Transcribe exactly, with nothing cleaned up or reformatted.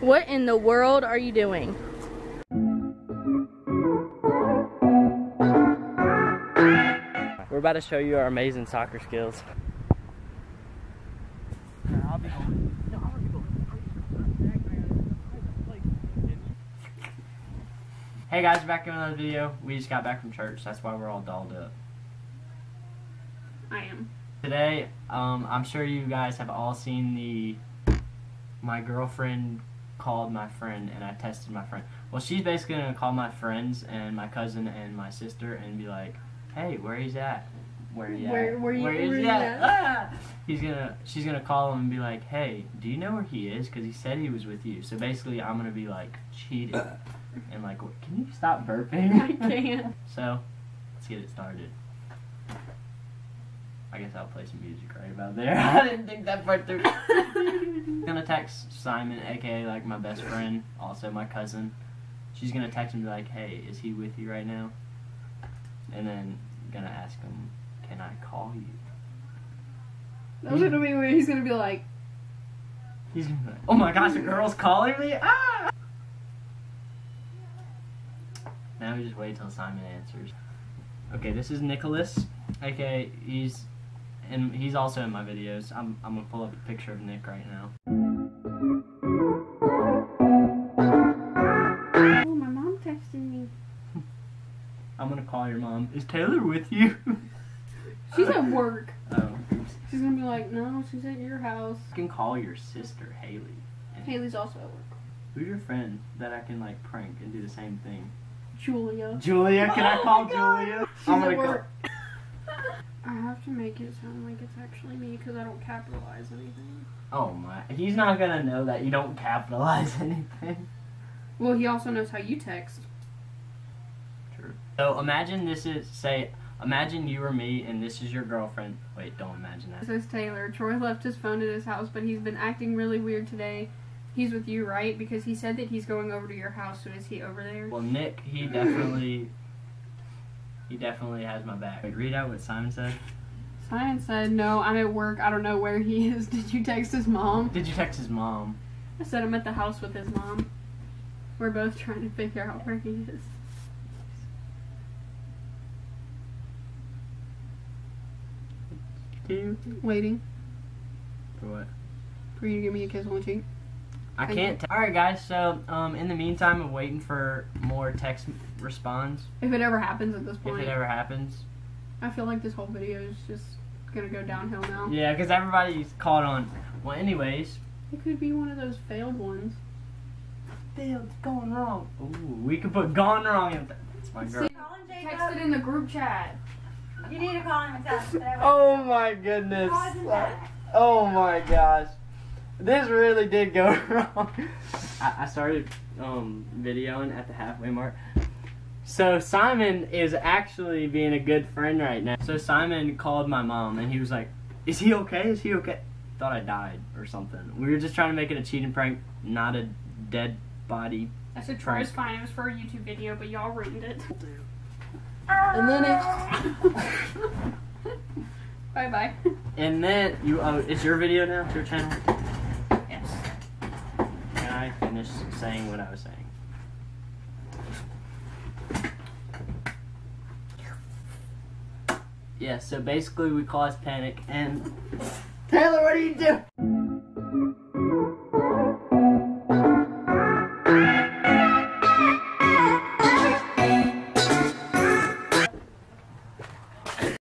What in the world are you doing? We're about to show you our amazing soccer skills. I'll be going. No, I'll be going. Hey guys, back in another video. We just got back from church. That's why we're all dolled up. I am. Today, um, I'm sure you guys have all seen the my girlfriend called my friend and I tested my friend. Well, she's basically gonna call my friends and my cousin and my sister and be like, "Hey, where he's at? Where he at? Where, where, you, where, where is he at?" at? Ah! He's gonna, she's gonna call him and be like, "Hey, do you know where he is? Because he said he was with you." So basically, I'm gonna be like cheating and like, "Can you stop burping?" I can't. So let's get it started. I guess I'll play some music right about there. I didn't think that part through. I'm gonna text Simon, aka like my best friend, also my cousin. She's gonna text him and be like, "Hey, is he with you right now?" And then gonna ask him, "Can I call you?" That's gonna be weird. He's gonna be like, he's gonna be like, "Oh my gosh, the girl's calling me!" Ah! Now we just wait till Simon answers. Okay, this is Nicholas, aka he's. And he's also in my videos. I'm, I'm gonna pull up a picture of Nick right now. Oh, my mom texted me. I'm gonna call your mom. "Is Taylor with you?" She's at work. Oh. She's gonna be like, "No, she's at your house." I can call your sister, Haley. Haley's also at work. Who's your friend that I can like prank and do the same thing? Julia. Julia, can oh I call Julia? She's I'm gonna at work. Call I have to make it sound like it's actually me because I don't capitalize anything. Oh my, he's not gonna know that you don't capitalize anything. Well, he also knows how you text. True. So imagine this is, say, imagine you or me and this is your girlfriend. Wait, don't imagine that. This is Taylor. Troy left his phone at his house, but he's been acting really weird today. He's with you, right? Because he said that he's going over to your house, so is he over there? Well, Nick, he definitely... He definitely has my back. Wait, read out what Simon said. Simon said, "No, I'm at work. I don't know where he is. Did you text his mom?" Did you text his mom? I said I'm at the house with his mom. We're both trying to figure out where he is. Two. Waiting. For what? For you to give me a kiss on the cheek. I can't. Alright guys, so um, in the meantime I'm waiting for more text response. If it ever happens at this point. If it ever happens. I feel like this whole video is just gonna go downhill now. Yeah, because everybody's caught on. Well, anyways. It could be one of those failed ones. Failed, gone wrong. Ooh, we could put gone wrong in. That's my girl. See, text it in the group chat. You need to call him and oh my goodness. Oh my gosh. This really did go wrong. I, I started um, videoing at the halfway mark. So Simon is actually being a good friend right now. So Simon called my mom and he was like, "Is he okay? Is he okay?" Thought I died or something. We were just trying to make it a cheating prank, not a dead body. I said Troy was fine. It was for a YouTube video, but y'all ruined it. And then it. Bye bye. And then you. Oh, it's your video now. It's your channel. I finished saying what I was saying. Yeah, so basically we caused panic and... Taylor, what are you doing?